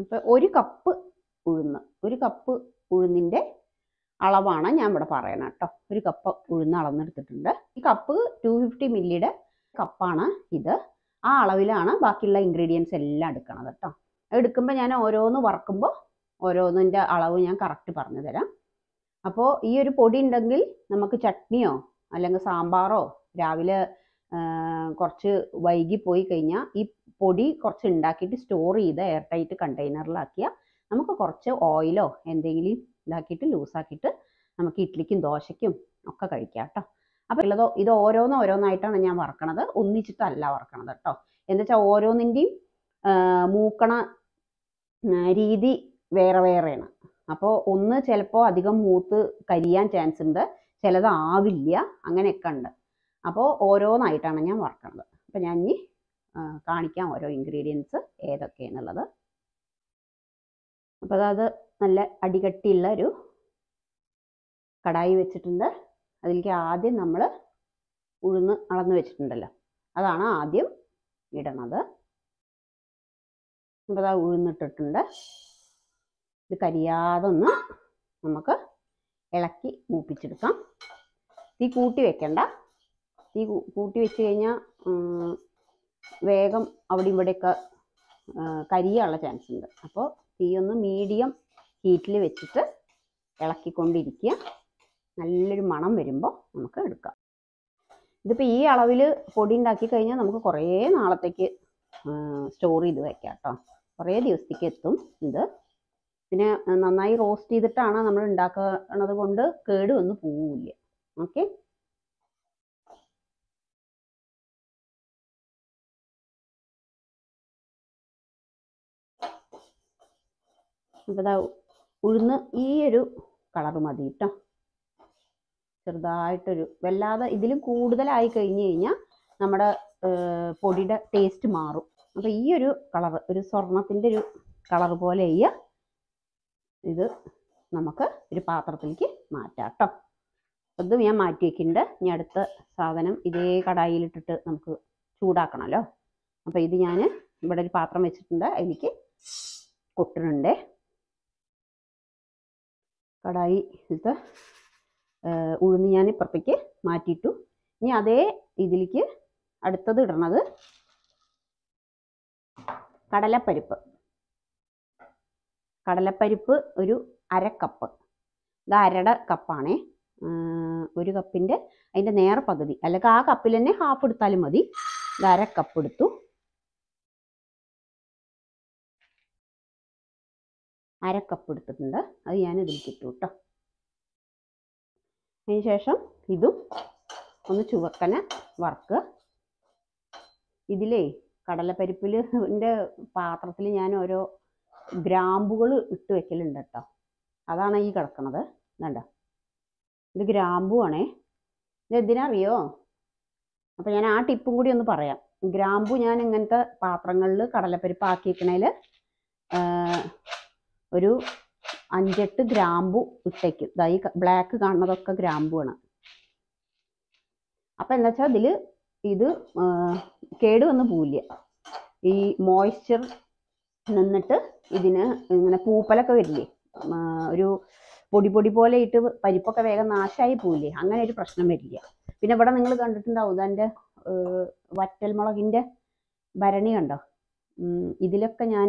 ഇപ്പോൾ ഒരു കപ്പ് ഉഴുന്നിൻ്റെ അളവാണ് ഞാൻ ഇവിടെ പറയണത് കേട്ടോ. ഒരു കപ്പ് ഉഴുന്ന് അളന്നെടുത്തിട്ടുണ്ട്. ഈ കപ്പ് 250 ml കപ്പാണ് ഇത്. ആ അളവിലാണ് ബാക്കിയുള്ള ഇൻഗ്രീഡിയൻസ് എല്ലാം എടുക്കണത് കേട്ടോ. എടുക്കുമ്പോൾ ഞാൻ ഓരോന്ന് വറക്കുമ്പോൾ ഓരോന്നിൻ്റെ അളവ് ഞാൻ കറക്റ്റ് പറഞ്ഞു തരാം. അപ്പോൾ ഈ ഒരു പൊടി ഉണ്ടെങ്കിൽ നമുക്ക് ചട്നിയോ അല്ലെങ്കിൽ സാമ്പാറോ രാവിലെ കുറച്ച് വൈകി പോയി കഴിഞ്ഞാൽ ഈ പൊടി കുറച്ച് ഉണ്ടാക്കിയിട്ട് സ്റ്റോർ ചെയ്ത് എയർ ടൈറ്റ് കണ്ടെയ്നറിലാക്കിയാൽ നമുക്ക് കുറച്ച് ഓയിലോ എന്തെങ്കിലും ഇതാക്കിയിട്ട് ലൂസാക്കിയിട്ട് നമുക്ക് ഇഡ്ലിക്കും ദോശയ്ക്കും ഒക്കെ കഴിക്കാം കേട്ടോ. അപ്പോൾ ഉള്ളതോ ഇത് ഓരോന്നോരോന്നായിട്ടാണ് ഞാൻ വറക്കണത്, ഒന്നിച്ചിട്ടല്ല വറക്കണത് കേട്ടോ. എന്താ വെച്ചാൽ ഓരോന്നിൻ്റെയും മൂക്കണ രീതി വേറെ വേറെയാണ്. അപ്പോൾ ഒന്ന് ചിലപ്പോൾ അധികം മൂത്ത് കരിയാൻ ചാൻസ് ഉണ്ട്, ചിലത് ആവില്ല, അങ്ങനെയൊക്കെ ഉണ്ട്. അപ്പോൾ ഓരോന്നായിട്ടാണ് ഞാൻ വറക്കണത്. അപ്പം ഞാൻ ഇനി കാണിക്കാം ഓരോ ഇൻഗ്രീഡിയൻസ് ഏതൊക്കെയാണെന്നുള്ളത്. അപ്പോൾ അത് നല്ല അടികട്ടിയുള്ള ഒരു കടായി വെച്ചിട്ടുണ്ട്. അതിലേക്ക് ആദ്യം നമ്മൾ ഉഴുന്ന് അളന്ന് വെച്ചിട്ടുണ്ടല്ലോ, അതാണ് ആദ്യം ഇടണത്. അപ്പോൾ അത് ഉഴുന്നിട്ടിട്ടുണ്ട്. ഇത് കരിയാതൊന്ന് നമുക്ക് ഇളക്കി മൂപ്പിച്ചെടുക്കാം. തീ കൂട്ടി വെക്കണ്ട. തീ കൂട്ടി വെച്ച് കഴിഞ്ഞാൽ വേഗം അവിടെ ഇവിടെയൊക്കെ കരിയാനുള്ള ചാൻസ് ഉണ്ട്. അപ്പോൾ തീ ഒന്ന് മീഡിയം ഹീറ്റിൽ വെച്ചിട്ട് ഇളക്കിക്കൊണ്ടിരിക്കുക. നല്ലൊരു മണം വരുമ്പോൾ നമുക്ക് എടുക്കാം. ഇതിപ്പോൾ ഈ അളവിൽ പൊടി ഉണ്ടാക്കി കഴിഞ്ഞാൽ നമുക്ക് കുറേ നാളത്തേക്ക് സ്റ്റോർ ചെയ്ത് വയ്ക്കാം കേട്ടോ. കുറേ ദിവസത്തേക്ക് എത്തും ഇത്. പിന്നെ നന്നായി റോസ്റ്റ് ചെയ്തിട്ടാണ് നമ്മൾ ഉണ്ടാക്കുന്നത് കൊണ്ട് കേടുവന്ന് പോവില്ല. ഓക്കെ, അപ്പോൾ ഇതാ ഉഴുന്ന് ഈ ഒരു കളറ് മതി കേട്ടോ. ചെറുതായിട്ടൊരു വല്ലാതെ ഇതിലും കൂടുതലായി കഴിഞ്ഞ് കഴിഞ്ഞാൽ നമ്മുടെ പൊടിയുടെ ടേസ്റ്റ് മാറും. അപ്പോൾ ഈ ഒരു കളറ്, ഒരു സ്വർണത്തിൻ്റെ ഒരു കളറ് പോലെ ആയി ഇത് നമുക്ക് ഒരു പാത്രത്തിലേക്ക് മാറ്റാം കേട്ടോ. അതും ഞാൻ മാറ്റി വയ്ക്കുന്നുണ്ട്. ഇനി അടുത്ത സാധനം ഇതേ കടായിലിട്ടിട്ട് നമുക്ക് ചൂടാക്കണമല്ലോ. അപ്പോൾ ഇത് ഞാൻ ഇവിടെ ഒരു പാത്രം വെച്ചിട്ടുണ്ട്. അതിലേക്ക് കൊട്ടുന്നുണ്ട്. കടായി ഇത് ഉഴുന്ന് ഞാൻ ഇപ്പുറത്തേക്ക് മാറ്റിയിട്ടു. ഇനി അതേ ഇതിലേക്ക് അടുത്തത് ഇടണത് കടലപ്പരിപ്പ്. കടലപ്പരിപ്പ് ഒരു അരക്കപ്പ്. ഇത് അരട കപ്പാണേ. ഒരു കപ്പിൻ്റെ അതിൻ്റെ നേരെ പകുതി, അല്ലെങ്കിൽ ആ കപ്പിൽ തന്നെ ഹാഫ് എടുത്താലും മതി. ഇത് അരക്കപ്പ് എടുത്തു. അരക്കപ്പ് എടുത്തിട്ടുണ്ട്. അത് ഞാൻ ഇതിലേക്ക് ഇട്ടു കേട്ടോ. അതിന് ശേഷം ഇതും ഒന്ന് ചുവക്കനെ വറുക്കുക. ഇതിലേ കടലപ്പരിപ്പിൻ്റെ പാത്രത്തിൽ ഞാൻ ഓരോ ഗ്രാമ്പുകൾ ഇട്ട് വെക്കലുണ്ട് കേട്ടോ. അതാണ് ഈ കിടക്കണത്. ഇതണ്ട, ഇത് ഗ്രാമ്പുവാണേ. ഇത് എന്തിനറിയോ? അപ്പോൾ ഞാൻ ആ ടിപ്പും കൂടി ഒന്ന് പറയാം. ഗ്രാമ്പു ഞാൻ ഇങ്ങനത്തെ പാത്രങ്ങളിൽ കടലപ്പരിപ്പ് ആക്കിയിരിക്കണേൽ ഒരു 5-8 ഗ്രാമ്പു ഇട്ടേക്കും. ഇതായി ബ്ലാക്ക് കാണുന്നതൊക്കെ ഗ്രാമ്പുവാണ്. അപ്പം എന്താ വെച്ചാൽ ഇതിൽ ഇത് കേടുവന്ന് പോവില്ല. ഈ മോയ്സ്ചർ നിന്നിട്ട് ഇതിന് ഇങ്ങനെ പൂപ്പലൊക്കെ വരില്ലേ, ഒരു പൊടി പൊടി പോലെ ഇട്ട് പരിപ്പൊക്കെ വേഗം നാശമായി പോവില്ലേ, അങ്ങനെ ഒരു പ്രശ്നം വരില്ല. പിന്നെ ഇവിടെ നിങ്ങൾ കണ്ടിട്ടുണ്ടാവും അതിൻ്റെ വറ്റൽ മുളകിൻ്റെ ഭരണി കണ്ടോ. ഇതിലൊക്കെ ഞാൻ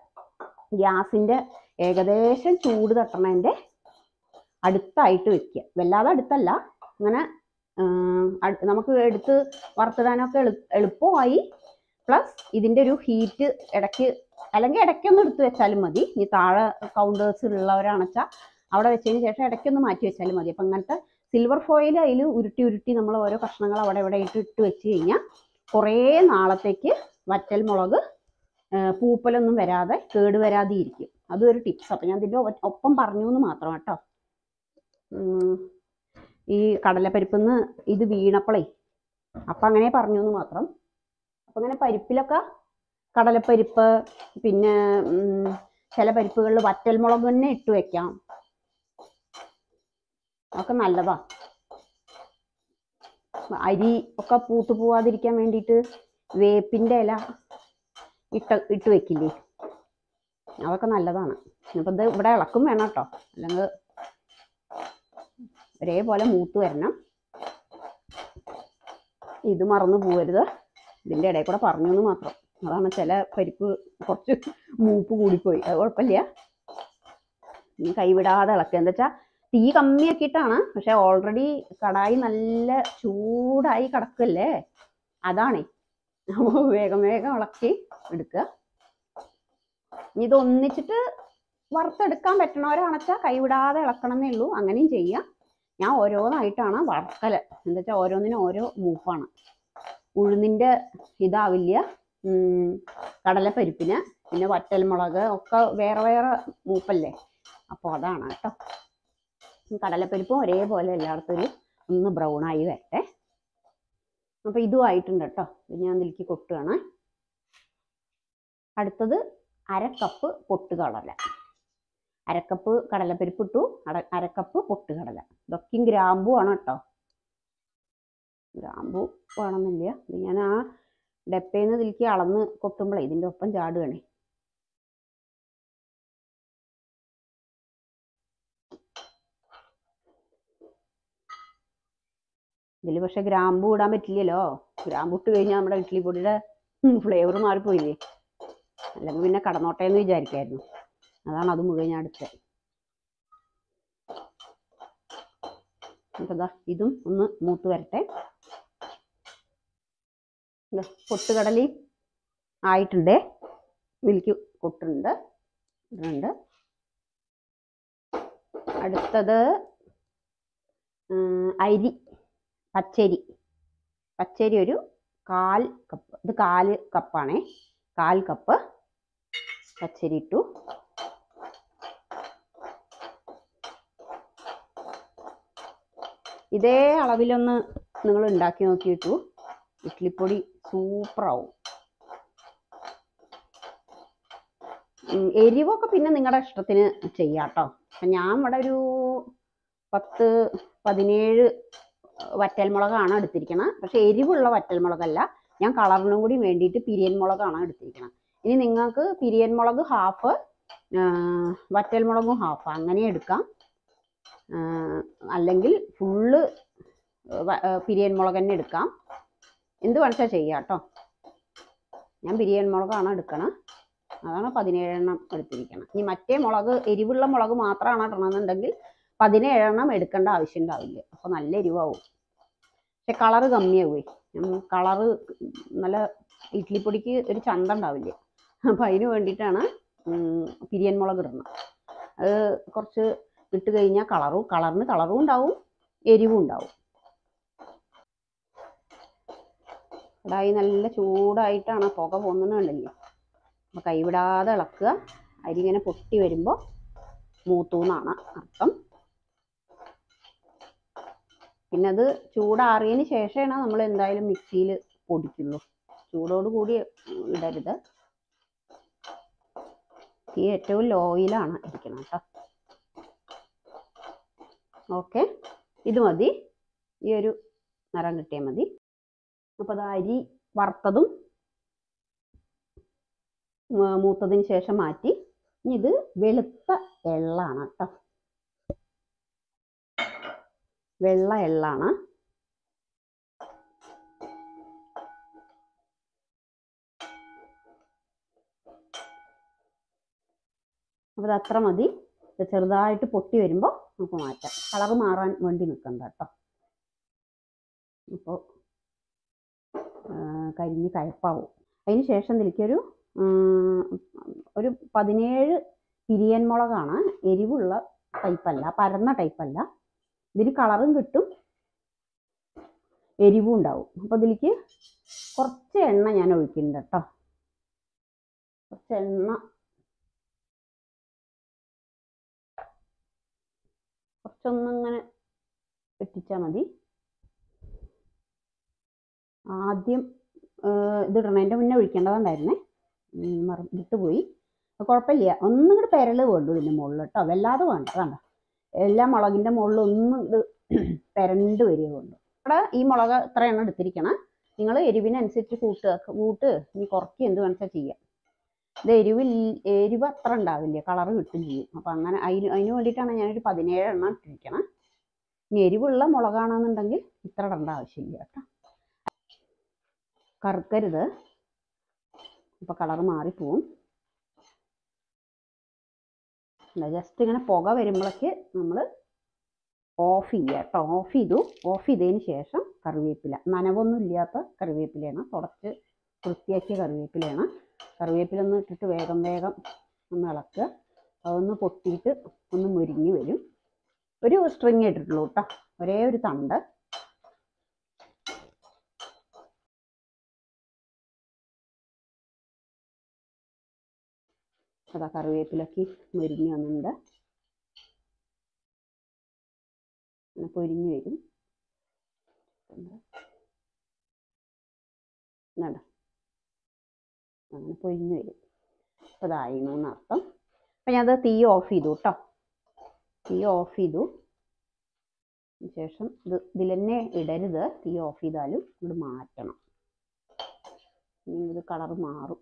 ഗ്യാസിന്റെ ഏകദേശം ചൂട് തട്ടണേന്റെ അടുത്തായിട്ട് വെക്കുക. വല്ലാതെ അടുത്തല്ല, അങ്ങനെ നമുക്ക് എടുത്ത് വറുത്തിടാനൊക്കെ എളുപ്പമായി. പ്ലസ് ഇതിൻ്റെ ഒരു ഹീറ്റ് ഇടയ്ക്ക് അല്ലെങ്കിൽ ഇടയ്ക്കൊന്ന് എടുത്ത് വെച്ചാലും മതി. ഇനി താഴെ കൗണ്ടേഴ്സ് ഉള്ളവരാണെച്ചാൽ അവിടെ വെച്ചതിന് ശേഷം ഇടയ്ക്കൊന്ന് മാറ്റി വെച്ചാലും മതി. അപ്പം അങ്ങനത്തെ സിൽവർ ഫോയിൽ അതിൽ ഉരുട്ടി ഉരുട്ടി നമ്മൾ ഓരോ കഷ്ണങ്ങൾ അവിടെ ഇവിടെ ഇട്ട് വെച്ച് കഴിഞ്ഞാൽ കുറേ നാളത്തേക്ക് വറ്റൽ മുളക് പൂപ്പലൊന്നും വരാതെ കേടുവരാതെ ഇരിക്കും. അതും ഒരു ടിപ്സ്. അപ്പം ഞാൻ ഇതിൻ്റെ ഒപ്പം പറഞ്ഞു എന്ന് മാത്രം കേട്ടോ. ഈ കടലപ്പരിപ്പ് നിന്ന് ഇത് വീണപ്പോളേ അപ്പം അങ്ങനെ പറഞ്ഞു എന്ന് മാത്രം. അപ്പം അങ്ങനെ പരിപ്പിലൊക്കെ കടലപ്പരിപ്പ്, പിന്നെ ചില പരിപ്പുകളിൽ വറ്റൽ മുളക് തന്നെ ഇട്ട് വെക്കാം. ഒക്കെ നല്ലതാ. അരി ഒക്കെ പൂത്തു പോവാതിരിക്കാൻ വേണ്ടിയിട്ട് വേപ്പിൻ്റെ ഇല ഇട്ട് വെക്കില്ലേ, അതൊക്കെ നല്ലതാണ്. അപ്പം ഇത് ഇവിടെ ഇളക്കും വേണം കേട്ടോ, അല്ലെങ്കിൽ ഒരേപോലെ മൂത്ത് വരണം. ഇത് മറന്നു പോകരുത്. ഇതിൻ്റെ ഇടയിൽ കൂടെ പറഞ്ഞു എന്ന് മാത്രം. അതാണ് ചില പരിപ്പ് കുറച്ച് മൂപ്പ് കൂടിപ്പോയി, അത് കുഴപ്പമില്ല. ഇനി കൈവിടാതെ ഇളക്കുക. എന്താ വെച്ചാൽ തീ കമ്മിയാക്കിയിട്ടാണ്, പക്ഷെ ഓൾറെഡി കടായി നല്ല ചൂടായി കിടക്കല്ലേ, അതാണേ. വേഗം വേഗം ഇളക്കി എടുക്കുക. ഇനി ഇത് ഒന്നിച്ചിട്ട് വറുത്തെടുക്കാൻ പറ്റണവരാണെച്ചാൽ കൈവിടാതെ ഇളക്കണമെന്നേ ഉള്ളൂ, അങ്ങനെയും ചെയ്യാം. ഞാൻ ഓരോന്നായിട്ടാണ് വറുക്കൽ. എന്താ വെച്ചാൽ ഓരോന്നിനും ഓരോ മൂപ്പാണ്. ഉഴുന്നിൻ്റെ ഇതാവില്ല, കടലപ്പരിപ്പിന് പിന്നെ വറ്റൽമുളക് ഒക്കെ വേറെ വേറെ മൂപ്പല്ലേ, അപ്പോൾ അതാണ് കേട്ടോ. കടലപ്പരിപ്പും ഒരേപോലെ എല്ലായിടത്തും ഒന്ന് ബ്രൗണായി വരട്ടെ. അപ്പോൾ ഇതും ആയിട്ടുണ്ട് കേട്ടോ. ഞാൻ ഇതിലേക്ക് കൊട്ടുകയാണ്. അടുത്തത് അരക്കപ്പ് പൊട്ടുകടല. അരക്കപ്പ് കടലപ്പരിപ്പ് ഇട്ടു, അരക്കപ്പ് പൊട്ടുകടല. ഇതൊക്കെയും ഗ്രാമ്പു ആണ് കേട്ടോ. ഗ്രാമ്പു വേണമെന്നില്ല. ഞാൻ ആ ഡപ്പേന്ന് ഇതിലേക്ക് അളന്ന് കൊട്ടുമ്പോഴേ ഇതിൻ്റെ ഒപ്പം ചാടുകയാണേ. ഇതിൽ പക്ഷെ ഗ്രാമ്പു ഇടാൻ പറ്റില്ലല്ലോ. ഗ്രാമ്പു ഇട്ട് കഴിഞ്ഞാൽ നമ്മുടെ ഇഡ്ഡലി പൊടിയുടെ ഫ്ലേവർ മാറിപ്പോയില്ലേ, അല്ലെങ്കിൽ പിന്നെ കടന്നോട്ടെ എന്ന് വിചാരിക്കായിരുന്നു. അതാണ് അത് മുഴുവൻ ഞാൻ എടുത്തത്. അപ്പം ഇതും ഒന്ന് മൂത്ത് വരട്ടെ. പൊട്ടുകടലി ആയിട്ടുണ്ട്. ഇതിലേക്ക് കൊട്ടുണ്ട്. അടുത്തത് അരി, പച്ചരി. പച്ചരി ഒരു 1/4 കപ്പ്. ഇത് 1/4 കപ്പാണേ. 1/4 കപ്പ് പച്ചരി ഇട്ടു. ഇതേ അളവിലൊന്ന് നിങ്ങൾ ഉണ്ടാക്കി നോക്കിയിട്ടു ഇഡ്ഡലിപ്പൊടി സൂപ്പറാവും. എരിവൊക്കെ പിന്നെ നിങ്ങളുടെ ഇഷ്ടത്തിന് ചെയ്യാം കേട്ടോ. അപ്പം ഞാൻ ഇവിടെ ഒരു 10-17 വറ്റൽമുളകാണ് എടുത്തിരിക്കണം. പക്ഷെ എരിവുള്ള വറ്റൽമുളകല്ല, ഞാൻ കളറിനും കൂടി വേണ്ടിയിട്ട് പിരിയൻ മുളകാണ് എടുത്തിരിക്കണം. ഇനി നിങ്ങൾക്ക് പിരിയൻ മുളക് ഹാഫ്, വറ്റൽമുളകും ഹാഫ് അങ്ങനെ എടുക്കാം. അല്ലെങ്കിൽ ഫുള്ള് പിരിയൻ മുളക് തന്നെ എടുക്കാം. എന്ത് വേണമെച്ചാൽ ചെയ്യാം കേട്ടോ. ഞാൻ പിരിയൻ മുളകാണ് എടുക്കണം. അതാണ് 17 എണ്ണം എടുത്തിരിക്കണം. ഇനി മറ്റേ മുളക്, എരിവുള്ള മുളക് മാത്രമാണ് ഇടണമെന്നുണ്ടെങ്കിൽ 17 എണ്ണം എടുക്കേണ്ട ആവശ്യം ഉണ്ടാവില്ല. അപ്പോൾ നല്ല എരിവാവും. പക്ഷെ കളറ് കമ്മിയാവേ. കളറ് നല്ല ഇഡ്ഡലിപ്പൊടിക്ക് ഒരു ചന്ത ഉണ്ടാവില്ല. അപ്പോൾ അതിന് വേണ്ടിയിട്ടാണ് പിരിയൻ മുളക് ഇടുന്നത്. അത് കുറച്ച് ഇട്ട് കഴിഞ്ഞാൽ കളറും ഉണ്ടാവും, എരിവും ഉണ്ടാവും. കടായി നല്ല ചൂടായിട്ടാണ് പുക പോകുന്നുണ്ടല്ലോ. അപ്പോൾ കൈവിടാതെ ഇളക്കുക. അരി ഇങ്ങനെ പൊട്ടി വരുമ്പോൾ മൂത്തൂന്നാണ് അർത്ഥം. പിന്നെ അത് ചൂടാറിയതിന് ശേഷമാണ് നമ്മൾ എന്തായാലും മിക്സിയിൽ പൊടിക്കുള്ളൂ. ചൂടോട് കൂടി ഇടരുത്. ഈ ഏറ്റവും ലോയിലാണ് ഇരിക്കണം കേട്ടോ. ഓക്കെ, ഇത് മതി. ഈ ഒരു നിറം കിട്ടിയാൽ മതി. അപ്പോൾ അത് അരി വറുത്തതും മൂത്തതിന് ശേഷം മാറ്റി. ഇനി ഇത് വെളുത്ത എള്ളാണ് കേട്ടോ. വെള്ള എള്ളാണ്. അപ്പോൾ ഇത് അത്ര മതി. ഇത് ചെറുതായിട്ട് പൊട്ടി വരുമ്പോൾ നമുക്ക് മാറ്റാം. കളർ മാറാൻ വേണ്ടി നിൽക്കണ്ട കേട്ടോ. അപ്പോൾ കരിഞ്ഞ് കയപ്പാവും. അതിന് ശേഷം ഇതിലേക്കൊരു ഒരു 17 പിരിയൻ മുളകാണ്. എരിവുള്ള ടൈപ്പല്ല, പരന്ന ടൈപ്പല്ല. ഇതിന് കളറും കിട്ടും, എരിവും ഉണ്ടാവും. അപ്പോൾ ഇതിലേക്ക് കുറച്ച് എണ്ണ ഞാൻ ഒഴിക്കുന്നുണ്ട് കേട്ടോ. കുറച്ച് എണ്ണ, കുറച്ചൊന്നിങ്ങനെ വെട്ടിച്ചാൽ മതി. ആദ്യം ഇതിടണതിൻ്റെ മുന്നേ ഒഴിക്കേണ്ടതുണ്ടായിരുന്നേ, വിട്ടുപോയി. കുഴപ്പമില്ല, ഒന്നും കൂടി പെരള് വേണ്ടു ഇതിൻ്റെ മുകളിൽ കേട്ടോ, വല്ലാതെ വേണ്ട. അതാണ് എല്ലാ മുളകിൻ്റെ മുകളിൽ ഒന്നും ഇത് പെരണ്ട് വരിക വേണ്ടു. ഇവിടെ ഈ മുളക് ഇത്ര എണ്ണം എടുത്തിരിക്കണം. നിങ്ങൾ എരിവിനനുസരിച്ച് കൂട്ട് ഇനി കുറയ്ക്കുക, എന്ത് വേണമെച്ചാൽ ചെയ്യാം. ഇത് എരിവ് അത്ര ഉണ്ടാവില്ല, കളറ് കിട്ടും ചെയ്യും. അപ്പം അങ്ങനെ അതിന് വേണ്ടിയിട്ടാണ് ഞാനൊരു 17 എണ്ണം ഇട്ടിരിക്കണം. ഇനി എരിവുള്ള മുളകാണെന്നുണ്ടെങ്കിൽ ഇത്ര ഇടേണ്ട ആവശ്യമില്ല കേട്ടോ. കറുക്കരുത്, അപ്പം കളറ് മാറിപ്പോവും. ജസ്റ്റ് ഇങ്ങനെ പുക വരുമ്പോഴേക്ക് നമ്മൾ ഓഫ് ചെയ്യുക കേട്ടോ. ഓഫ് ചെയ്തതിന് ശേഷം കറിവേപ്പില, നനവൊന്നും ഇല്ലാത്ത കറിവേപ്പിലയാണ്, തുടച്ച് വൃത്തിയാക്കിയ കറിവേപ്പിലയാണ്. കറിവേപ്പിലൊന്ന് ഇട്ടിട്ട് വേഗം വേഗം ഒന്ന് ഇളക്കുക. അതൊന്ന് പൊട്ടിയിട്ട് ഒന്ന് മുരിഞ്ഞ് വരും. ഒരു സ്ട്രിങ് ഇട്ടിട്ടുള്ളൂ കേട്ടോ, ഒരേ ഒരു തണ്ട്. അതാ കറിവേപ്പിലൊക്കെ മുരിഞ്ഞ് വന്നിട്ടുണ്ട്, പൊരിഞ്ഞ് വരും. അങ്ങനെ പൊരിഞ്ഞ് വരും. അപ്പോൾ അതായിരുന്നു എന്നർത്ഥം. അപ്പം ഞാനത് തീ ഓഫ് ചെയ്തു കേട്ടോ, തീ ഓഫ് ചെയ്തു. ശേഷം ഇത് ഇതിലെന്നെ ഇടരുത്, തീ ഓഫ് ചെയ്താലും ഇത് മാറ്റണം. ഇത് കളർ മാറും.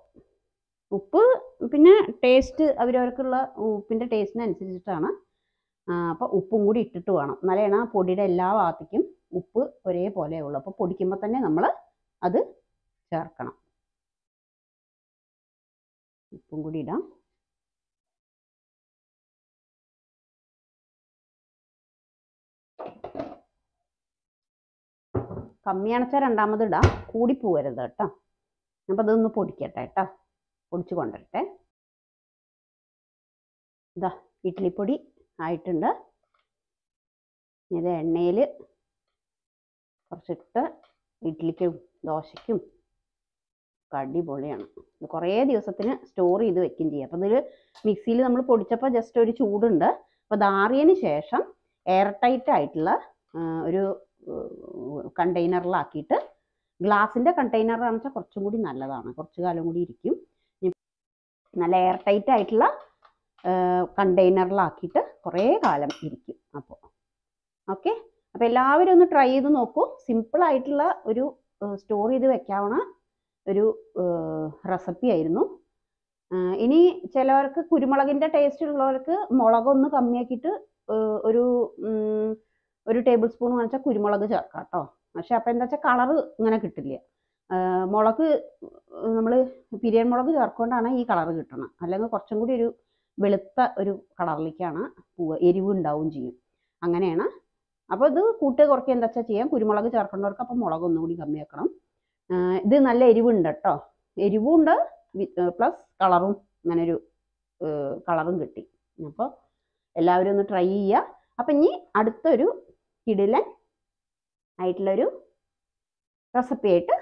പിന്നെ ടേസ്റ്റ് അവരവർക്കുള്ള ഉപ്പിൻ്റെ ടേസ്റ്റിനനുസരിച്ചിട്ടാണ്. അപ്പോൾ ഉപ്പും കൂടി ഇട്ടിട്ട് വേണം, എന്നാലാണ് ആ പൊടിയുടെ എല്ലാ ഭാഗത്തേക്കും ഉപ്പ് ഒരേപോലെ ഉള്ളൂ. അപ്പോൾ പൊടിക്കുമ്പോൾ തന്നെ നമ്മൾ അത് ചേർക്കണം. ഉപ്പും കൂടി ഇടാം. കമ്മിയാണെച്ചാൽ രണ്ടാമത് ഇടാം, കൂടിപ്പോവരുത് കേട്ടോ. അപ്പം അതൊന്ന് പൊടിക്കട്ടെ കേട്ടോ, പൊടിച്ച് കൊണ്ടുവരട്ടെ. ഇതാ ഇഡ്ഡലിപ്പൊടി ആയിട്ടുണ്ട്. ഇത് എണ്ണയിൽ കുറച്ചിട്ട് ഇഡ്ഡലിക്കും ദോശയ്ക്കും അടിപൊളിയാണ്. ഇത് കുറേ ദിവസത്തിന് സ്റ്റോർ ചെയ്ത് വെക്കുകയും ചെയ്യാം. അപ്പോൾ ഇതിൽ മിക്സിയിൽ നമ്മൾ പൊടിച്ചപ്പോൾ ജസ്റ്റ് ഒരു ചൂടുണ്ട്. അപ്പോൾ ദാറിയതിന് ശേഷം എയർ ടൈറ്റ് ആയിട്ടുള്ള ഒരു കണ്ടെയ്നറിലാക്കിയിട്ട്, ഗ്ലാസിൻ്റെ കണ്ടെയ്നറാണെന്ന് വെച്ചാൽ കുറച്ചും കൂടി നല്ലതാണ്, കുറച്ച് കാലം കൂടി ഇരിക്കും. നല്ല എയർ ടൈറ്റ് ആയിട്ടുള്ള കണ്ടെയ്നറിലാക്കിയിട്ട് കുറേ കാലം ഇരിക്കും. അപ്പോൾ ഓക്കെ, അപ്പോൾ എല്ലാവരും ഒന്ന് ട്രൈ ചെയ്ത് നോക്കൂ. സിമ്പിളായിട്ടുള്ള ഒരു സ്റ്റോർ ചെയ്ത് വെക്കാവുന്ന ഒരു റെസിപ്പി ആയിരുന്നു. ഇനി ചിലവർക്ക് കുരുമുളകിൻ്റെ ടേസ്റ്റ് ഉള്ളവർക്ക് മുളകൊന്ന് കമ്മിയാക്കിയിട്ട് ഒരു 1 ടേബിൾ സ്പൂൺ വെച്ചാൽ കുരുമുളക് ചേർക്കാം കേട്ടോ. പക്ഷെ അപ്പോൾ എന്താ വെച്ചാൽ കളറ് ഇങ്ങനെ കിട്ടില്ല. മുളക് നമ്മൾ പിരിയൻ മുളക് ചേർക്കൊണ്ടാണ് ഈ കളറ് കിട്ടണം. അല്ലെങ്കിൽ കുറച്ചും കൂടി ഒരു വെളുത്ത ഒരു കളറിലേക്കാണ് പോവുക, എരിവുണ്ടാവും ചെയ്യും. അങ്ങനെയാണ്. അപ്പോൾ ഇത് കൂട്ട് കുറയ്ക്കുക, എന്താ വെച്ചാൽ ചെയ്യാം. കുരുമുളക് ചേർക്കേണ്ടവർക്ക് അപ്പോൾ മുളക് ഒന്നുകൂടി കമ്മിയാക്കണം. ഇത് നല്ല എരിവുണ്ട് കേട്ടോ, എരിവുണ്ട് പ്ലസ് കളറും, അങ്ങനൊരു കളറും കിട്ടി. അപ്പോൾ എല്ലാവരും ഒന്ന് ട്രൈ ചെയ്യുക. അപ്പോൾ ഇനി അടുത്തൊരു കിടിലൻ ആയിട്ടുള്ള ഒരു റെസിപ്പി ആയിട്ട്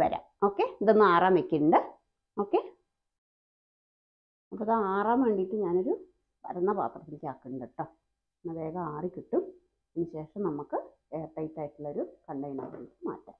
വരാം. ഓക്കെ, ഇതൊന്ന് ആറാൻ വെക്കുന്നുണ്ട്. ഓക്കെ, അപ്പോൾ ഇത് ആറാൻ വേണ്ടിയിട്ട് ഞാനൊരു പരന്ന പാത്രത്തിലേക്ക് ആക്കുന്നുണ്ട് കേട്ടോ. വേഗം ആറി കിട്ടും. അതിന് ശേഷം നമുക്ക് എയർ ടൈറ്റ് ആയിട്ടുള്ളൊരു കണ്ടെയ്നറിലേക്ക് മാറ്റാം.